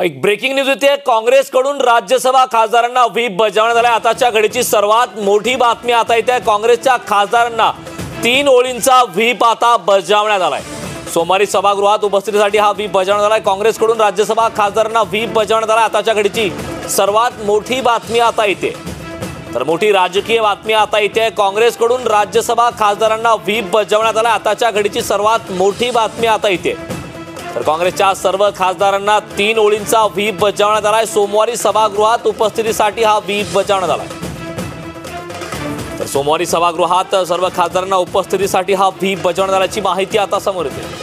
एक breaking news येते, काँग्रेसकडून राज्यसभा खासदारांना व्हीप बजावण्यात आला। आताच्या घडीची सर्वात मोठी बातमी आता येते, काँग्रेसच्या खासदारांना 3 ओळींचा व्हीप आता बजावण्यात आलाय। सोमवारी सभागृहात उपस्थितीसाठी हा व्हीप बजावण्यात आलाय। काँग्रेसकडून राज्यसभा खासदारांना व्हीप बजावण्यात आलाय। आताच्या घडीची सर्वात मोठी बातमी आता येते, तर मोठी राजकीय बातमी आता येते, काँग्रेसकडून राज्यसभा खासदारांना व्हीप बजावण्यात आलाय। आताच्या घडीची सर्वात मोठी बातमी आता येते, तर काँग्रेसच्या सर्व खासदारांना 3 ओळींचा व्हीप बजावण्यात आलाय। सोमवारी सभागृहात उपस्थितीसाठी हा व्हीप बजावण्यात आलाय। तर सोमवारी सभागृहात सर्व खासदारांना उपस्थितीसाठी हा व्हीप बजावण्यात आल्याची माहिती आता समोर येते।